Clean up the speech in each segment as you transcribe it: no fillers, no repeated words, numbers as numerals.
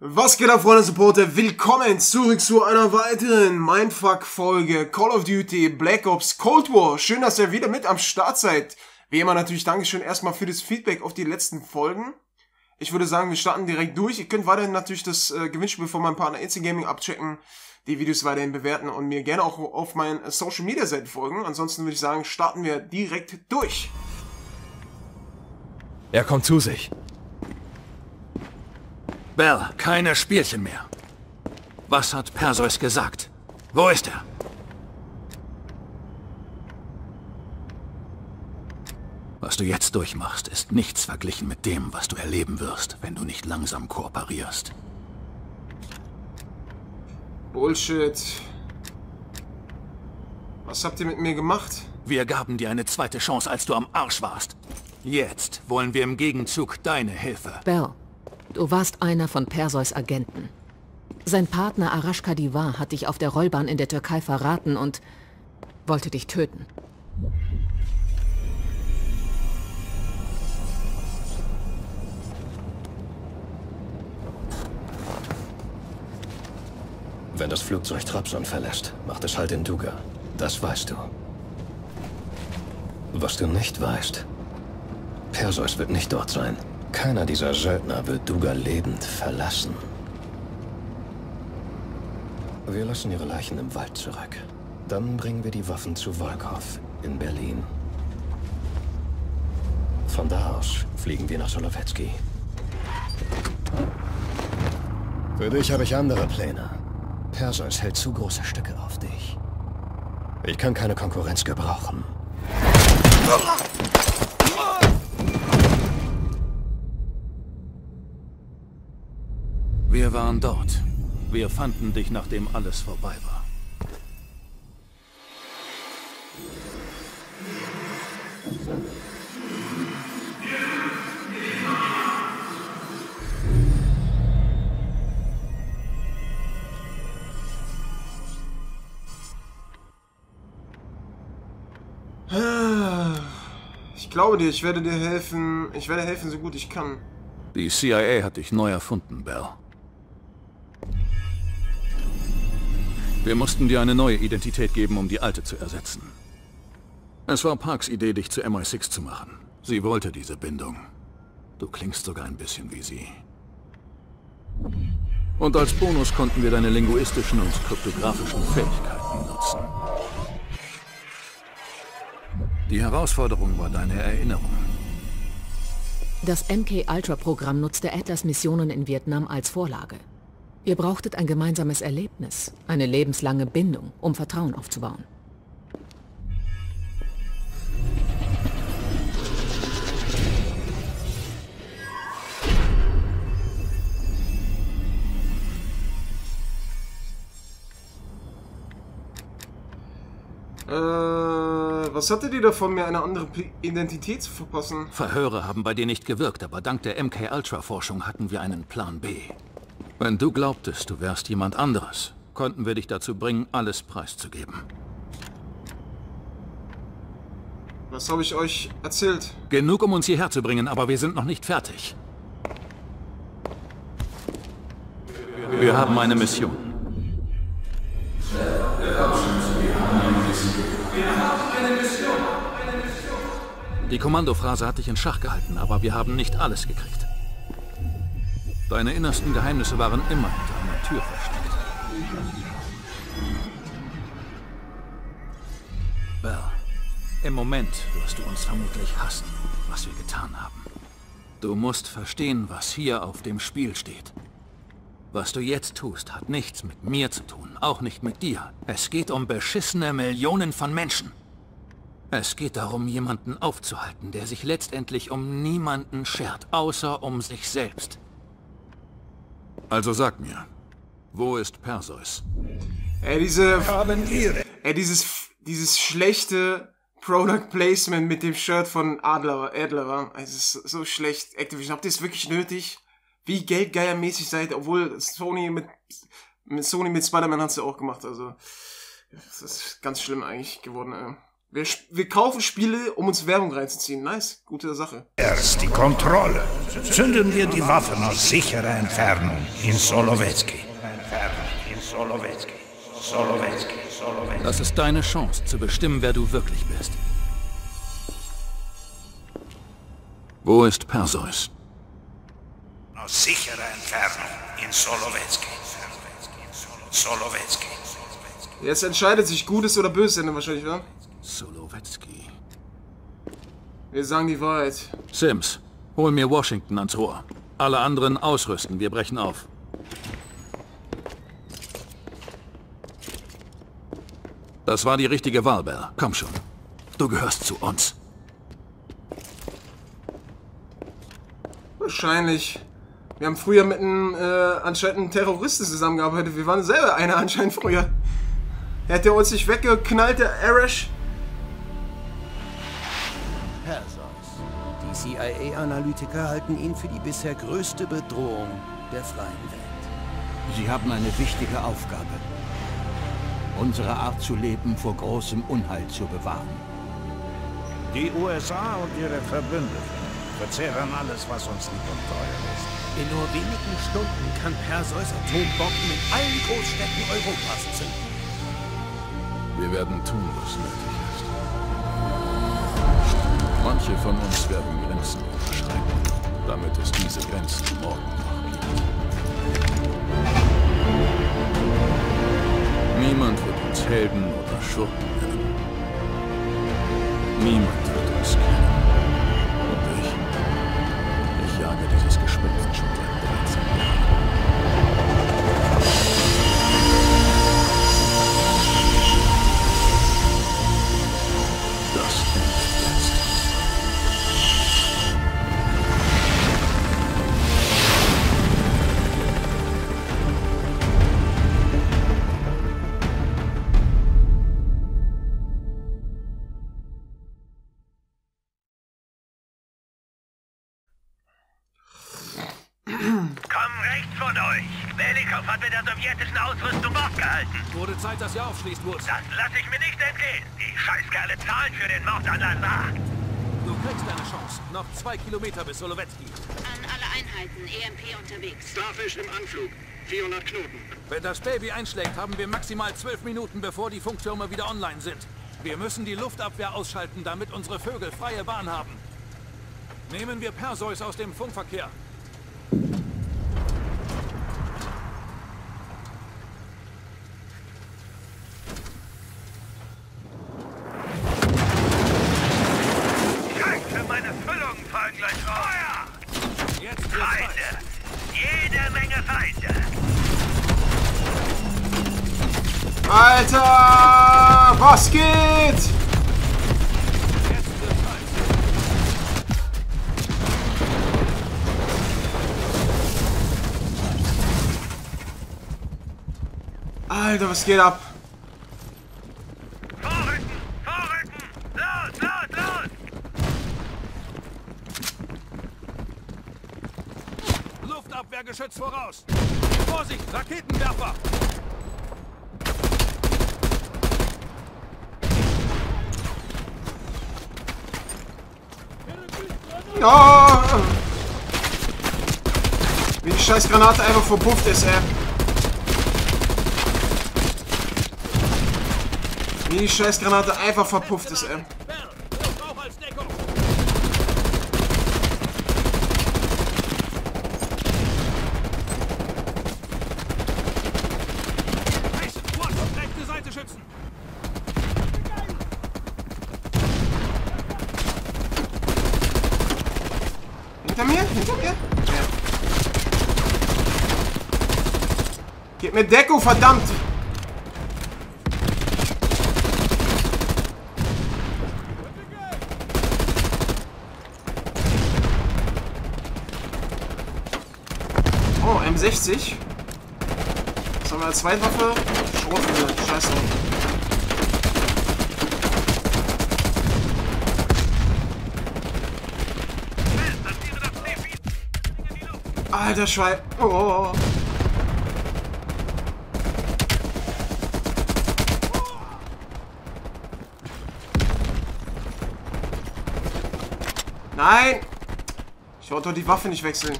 Was geht ab, Freunde Supporter? Willkommen zurück zu einer weiteren Mindfuck-Folge Call of Duty Black Ops Cold War. Schön, dass ihr wieder mit am Start seid. Wie immer natürlich Dankeschön erstmal für das Feedback auf die letzten Folgen. Ich würde sagen, wir starten direkt durch. Ihr könnt weiterhin natürlich das Gewinnspiel von meinem Partner Instant Gaming abchecken, die Videos weiterhin bewerten und mir gerne auch auf meinen Social Media Seiten folgen. Ansonsten würde ich sagen, starten wir direkt durch. Er kommt zu sich. Bell, keine Spielchen mehr. Was hat Perseus gesagt? Wo ist er? Was du jetzt durchmachst, ist nichts verglichen mit dem, was du erleben wirst, wenn du nicht langsam kooperierst. Bullshit. Was habt ihr mit mir gemacht? Wir gaben dir eine zweite Chance, als du am Arsch warst. Jetzt wollen wir im Gegenzug deine Hilfe. Bell. Du warst einer von Perseus' Agenten. Sein Partner Arash Kadivar hat dich auf der Rollbahn in der Türkei verraten und wollte dich töten. Wenn das Flugzeug Trabzon verlässt, macht es halt in Duga. Das weißt du. Was du nicht weißt, Perseus wird nicht dort sein. Keiner dieser Söldner wird Duga lebend verlassen. Wir lassen ihre Leichen im Wald zurück. Dann bringen wir die Waffen zu Volkov in Berlin. Von da aus fliegen wir nach Solowetzky. Für dich habe ich andere Pläne. Perseus hält zu große Stücke auf dich. Ich kann keine Konkurrenz gebrauchen. Wir waren dort. Wir fanden dich, nachdem alles vorbei war. Ich glaube dir, ich werde dir helfen. Ich werde helfen, so gut ich kann. Die CIA hat dich neu erfunden, Bell. Wir mussten dir eine neue Identität geben, um die alte zu ersetzen. Es war Parks Idee, dich zu MI6 zu machen. Sie wollte diese Bindung. Du klingst sogar ein bisschen wie sie. Und als Bonus konnten wir deine linguistischen und kryptografischen Fähigkeiten nutzen. Die Herausforderung war deine Erinnerung. Das MK-Ultra-Programm nutzte Adlers Missionen in Vietnam als Vorlage. Ihr brauchtet ein gemeinsames Erlebnis, eine lebenslange Bindung, um Vertrauen aufzubauen. Was hatte die davon, mir eine andere Identität zu verpassen? Verhöre haben bei dir nicht gewirkt, aber dank der MK-Ultra-Forschung hatten wir einen Plan B. Wenn du glaubtest, du wärst jemand anderes, konnten wir dich dazu bringen, alles preiszugeben. Was habe ich euch erzählt? Genug, um uns hierher zu bringen, aber wir sind noch nicht fertig. Wir haben eine Mission. Die Kommandophrase hat dich in Schach gehalten, aber wir haben nicht alles gekriegt. Deine innersten Geheimnisse waren immer hinter einer Tür versteckt. Bell, im Moment wirst du uns vermutlich hassen, was wir getan haben. Du musst verstehen, was hier auf dem Spiel steht. Was du jetzt tust, hat nichts mit mir zu tun, auch nicht mit dir. Es geht um beschissene Millionen von Menschen. Es geht darum, jemanden aufzuhalten, der sich letztendlich um niemanden schert, außer um sich selbst. Also sag mir, wo ist Perseus? Ey, dieses schlechte Product Placement mit dem Shirt von Adler, es ist so schlecht. Activision, habt ihr es wirklich nötig? Wie geldgeiermäßig seid, obwohl Sony mit Spider-Man hat es ja auch gemacht, also. Das ist ganz schlimm eigentlich geworden, ey. Wir kaufen Spiele, um uns Werbung reinzuziehen. Nice, gute Sache. Erst die Kontrolle. Zünden wir die Waffen aus sicherer Entfernung in Solowetzky. Das ist deine Chance, zu bestimmen, wer du wirklich bist. Wo ist Perseus? Aus sicherer Entfernung in Solowetzky. Jetzt entscheidet sich Gutes oder Böses Ende wahrscheinlich, oder? Solowetzky. Wir sagen die Wahrheit. Sims, hol mir Washington ans Rohr. Alle anderen ausrüsten, wir brechen auf. Das war die richtige Wahl, Bell. Komm schon. Du gehörst zu uns. Wahrscheinlich. Wir haben früher mit einem anscheinend einen Terroristen zusammengearbeitet. Wir waren selber einer anscheinend früher. Hätte er uns nicht weggeknallt, der Arash? Die CIA-Analytiker halten ihn für die bisher größte Bedrohung der freien Welt. Sie haben eine wichtige Aufgabe. Unsere Art zu leben vor großem Unheil zu bewahren. Die USA und ihre Verbündeten verzehren alles, was uns lieb und teuer ist. In nur wenigen Stunden kann Perseus Atombomben in allen Großstädten Europas zünden. Wir werden tun, was nötig ist. Manche von uns werden Grenzen überschreiten, damit es diese Grenzen morgen noch gibt. Niemand wird uns Helden oder Schurken nennen. Niemand wird uns kennen. Und ich jage dieses Gespenst schon seit 13 Jahren. Belikow hat mit der sowjetischen Ausrüstung aufgehalten. Wurde Zeit, dass ihr aufschließt, Woods. Das lasse ich mir nicht entgehen. Die Scheißkerle zahlen für den Mord an Adler. Du kriegst deine Chance. Noch 2 Kilometer bis Solowetzky. An alle Einheiten, EMP unterwegs. Starfisch im Anflug. 400 Knoten. Wenn das Baby einschlägt, haben wir maximal 12 Minuten, bevor die Funktürme wieder online sind. Wir müssen die Luftabwehr ausschalten, damit unsere Vögel freie Bahn haben. Nehmen wir Perseus aus dem Funkverkehr. Alter, was geht? Alter, was geht ab? Vorrücken, vorrücken! Los, los, los! Luftabwehrgeschütz voraus! Vorsicht, Raketenwerfer! Oh! Wie die scheiß Granate einfach verpufft ist, ey. Wie die scheiß Granate einfach verpufft ist, ey. Gib mir Deko, verdammt! Oh, M60. Was haben wir als Zweitwaffe? Schrotflinte, scheiße. Alter Schwein. Oh. Nein! Ich wollte doch die Waffe nicht wechseln.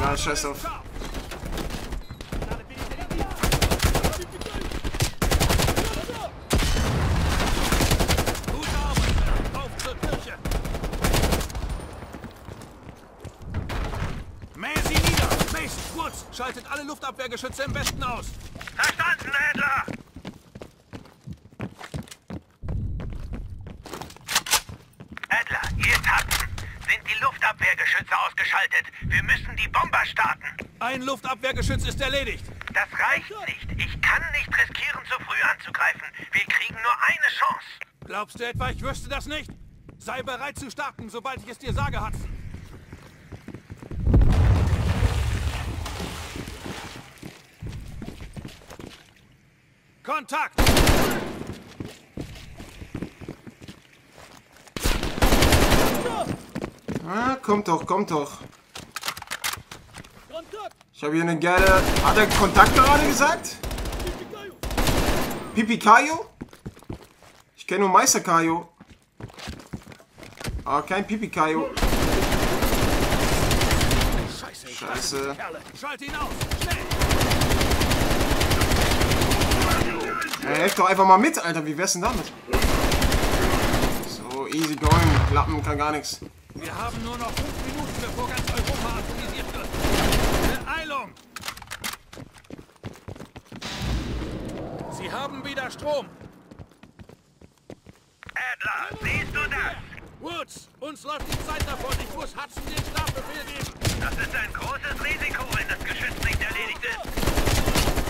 Na, scheiß auf. Schaltet alle Luftabwehrgeschütze im Westen aus. Verstanden, Adler! Adler, hier ist Hudson. Sind die Luftabwehrgeschütze ausgeschaltet? Wir müssen die Bomber starten. Ein Luftabwehrgeschütz ist erledigt. Das reicht nicht. Ich kann nicht riskieren, zu früh anzugreifen. Wir kriegen nur eine Chance. Glaubst du etwa, ich wüsste das nicht? Sei bereit zu starten, sobald ich es dir sage, Hudson. Kontakt! Ah, kommt doch, kommt doch. Ich habe hier eine geile... Hat er Kontakt gerade gesagt? Pipi Kayo? Ich kenne nur Meister Kayo. Aber kein Pipi Kayo. Scheiße. Schalte ihn aus! Ja, helft doch einfach mal mit, Alter. Wie wär's denn damit? So, easy going. Klappen kann gar nichts. Wir haben nur noch 5 Minuten, bevor ganz Europa aktualisiert wird. Beeilung! Sie haben wieder Strom. Adler, siehst du das? Woods, uns läuft die Zeit davon. Ich muss Hudson den Strafbefehl geben. Das ist ein großes Risiko, wenn das Geschütz nicht erledigt ist.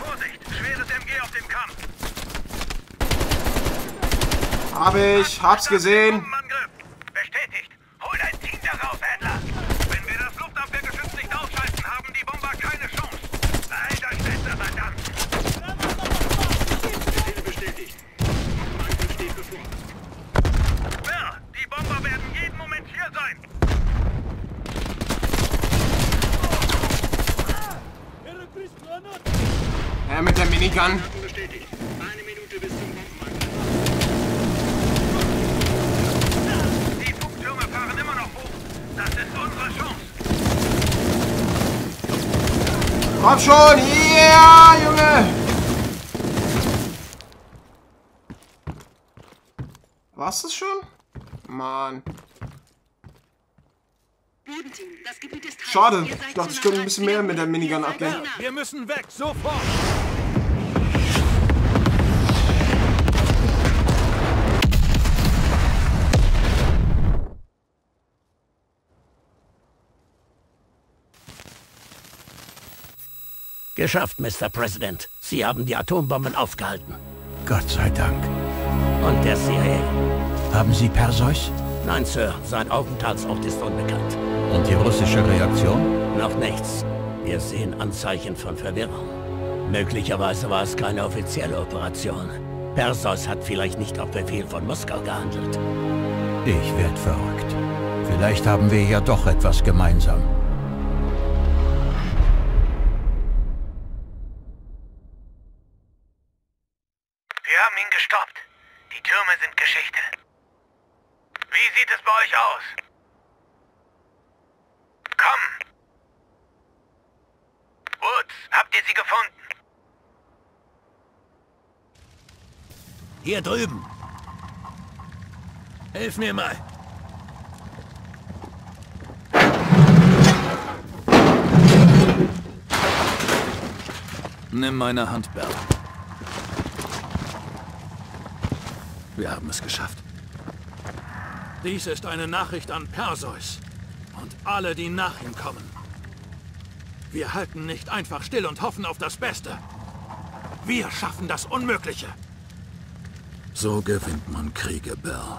Vorsicht, schweres MG auf dem Kampf. Hab's gesehen. Bestätigt. Hol dein Team darauf, Adler. Wenn wir das Luftabwehrgeschütz nicht ausschalten, haben die Bomber keine Chance. Halt euch fest, verdammt. Bestätigt. Angriff steht bevor. Bell, die Bomber werden jeden Moment hier sein. Ja, mit der Minigun. Bestätigt. 1 Minute bis zum Bombenangriff. Das ist unsere Chance. Komm schon, yeah, Junge! War's das schon? Mann. Schade. Ich dachte, ich könnte ein bisschen mehr mit der Minigun abgehen. Wir müssen weg, sofort! Geschafft, Mr. President. Sie haben die Atombomben aufgehalten. Gott sei Dank. Und der CIA. Haben Sie Perseus? Nein, Sir. Sein Aufenthaltsort ist unbekannt. Und die russische Reaktion? Noch nichts. Wir sehen Anzeichen von Verwirrung. Möglicherweise war es keine offizielle Operation. Perseus hat vielleicht nicht auf Befehl von Moskau gehandelt. Ich werd verrückt. Vielleicht haben wir ja doch etwas gemeinsam. Hier drüben. Hilf mir mal. Nimm meine Hand, Bell. Wir haben es geschafft. Dies ist eine Nachricht an Perseus und alle, die nach ihm kommen. Wir halten nicht einfach still und hoffen auf das Beste. Wir schaffen das Unmögliche. So gewinnt man Kriege, Bell.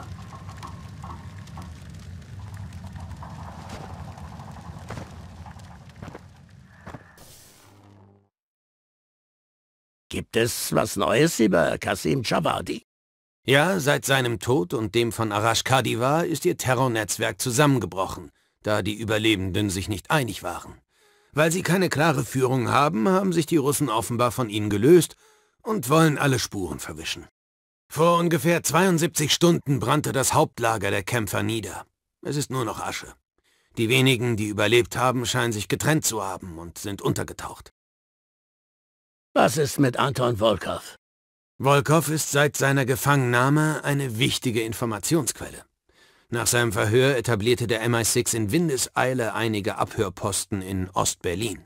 Gibt es was Neues über Qasim Javadi? Ja, seit seinem Tod und dem von Arash Kadivar ist ihr Terrornetzwerk zusammengebrochen, da die Überlebenden sich nicht einig waren. Weil sie keine klare Führung haben, haben sich die Russen offenbar von ihnen gelöst und wollen alle Spuren verwischen. Vor ungefähr 72 Stunden brannte das Hauptlager der Kämpfer nieder. Es ist nur noch Asche. Die wenigen, die überlebt haben, scheinen sich getrennt zu haben und sind untergetaucht. Was ist mit Anton Volkov? Volkov ist seit seiner Gefangennahme eine wichtige Informationsquelle. Nach seinem Verhör etablierte der MI6 in Windeseile einige Abhörposten in Ostberlin.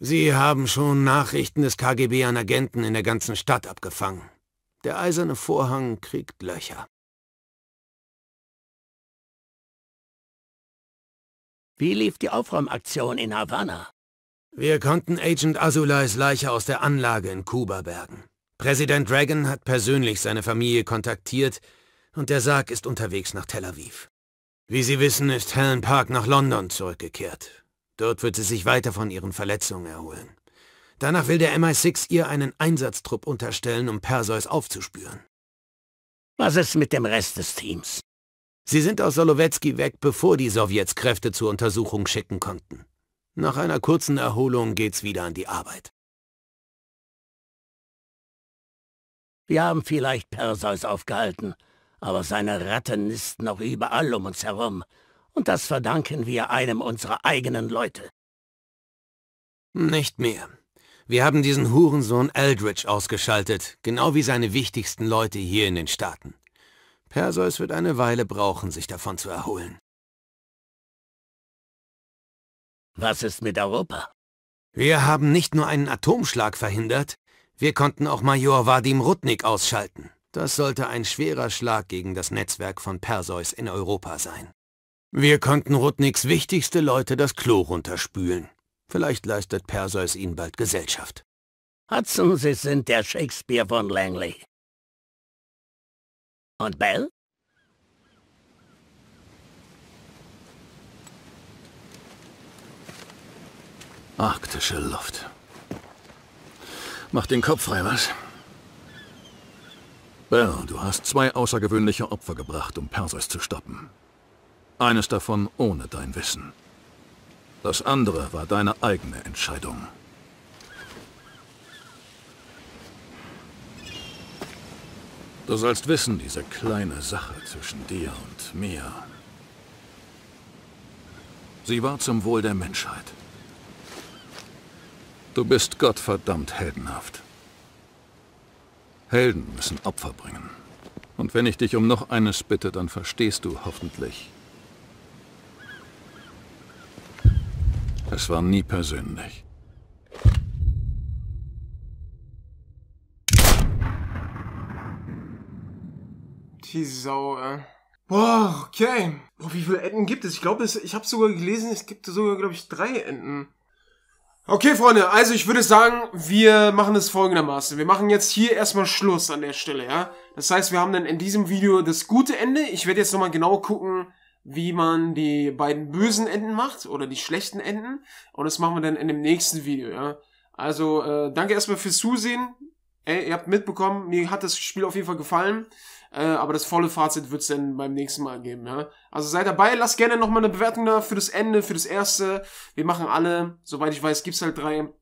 Sie haben schon Nachrichten des KGB an Agenten in der ganzen Stadt abgefangen. Der eiserne Vorhang kriegt Löcher. Wie lief die Aufräumaktion in Havana? Wir konnten Agent Azulais Leiche aus der Anlage in Kuba bergen. Präsident Reagan hat persönlich seine Familie kontaktiert und der Sarg ist unterwegs nach Tel Aviv. Wie Sie wissen, ist Helen Park nach London zurückgekehrt. Dort wird sie sich weiter von ihren Verletzungen erholen. Danach will der MI6 ihr einen Einsatztrupp unterstellen, um Perseus aufzuspüren. Was ist mit dem Rest des Teams? Sie sind aus Solowetzky weg, bevor die Sowjets Kräfte zur Untersuchung schicken konnten. Nach einer kurzen Erholung geht's wieder an die Arbeit. Wir haben vielleicht Perseus aufgehalten, aber seine Ratten nisten noch überall um uns herum. Und das verdanken wir einem unserer eigenen Leute. Nicht mehr. Wir haben diesen Hurensohn Eldridge ausgeschaltet, genau wie seine wichtigsten Leute hier in den Staaten. Perseus wird eine Weile brauchen, sich davon zu erholen. Was ist mit Europa? Wir haben nicht nur einen Atomschlag verhindert, wir konnten auch Major Vadim Rudnik ausschalten. Das sollte ein schwerer Schlag gegen das Netzwerk von Perseus in Europa sein. Wir konnten Rudniks wichtigste Leute das Klo runterspülen. Vielleicht leistet Perseus ihnen bald Gesellschaft. Hudson, Sie sind der Shakespeare von Langley. Und Bell? Arktische Luft. Mach den Kopf frei, was? Bell, du hast 2 außergewöhnliche Opfer gebracht, um Perseus zu stoppen. Eines davon ohne dein Wissen. Das andere war deine eigene Entscheidung. Du sollst wissen, diese kleine Sache zwischen dir und mir. Sie war zum Wohl der Menschheit. Du bist gottverdammt heldenhaft. Helden müssen Opfer bringen. Und wenn ich dich um noch eines bitte, dann verstehst du hoffentlich. Es war nie persönlich. Die Sau, ey. Boah, okay. Oh, wie viele Enden gibt es? Ich glaube, ich habe sogar gelesen, es gibt sogar, glaube ich, 3 Enden. Okay, Freunde, also ich würde sagen, wir machen es folgendermaßen. Wir machen jetzt hier erstmal Schluss an der Stelle, ja? Das heißt, wir haben dann in diesem Video das gute Ende. Ich werde jetzt nochmal genau gucken, wie man die beiden bösen Enden macht oder die schlechten Enden. Und das machen wir dann in dem nächsten Video, ja. Also, danke erstmal fürs Zusehen. Ey, ihr habt mitbekommen, mir hat das Spiel auf jeden Fall gefallen. Aber das volle Fazit wird es dann beim nächsten Mal geben, ja. Also seid dabei, lasst gerne nochmal eine Bewertung da für das Ende, für das erste. Wir machen alle, soweit ich weiß, gibt's halt 3.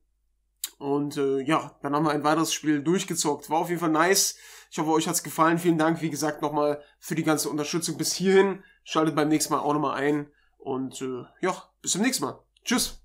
Und ja, dann haben wir ein weiteres Spiel durchgezockt. War auf jeden Fall nice. Ich hoffe, euch hat's gefallen. Vielen Dank, wie gesagt, nochmal für die ganze Unterstützung bis hierhin. Schaltet beim nächsten Mal auch nochmal ein. Und ja, bis zum nächsten Mal. Tschüss.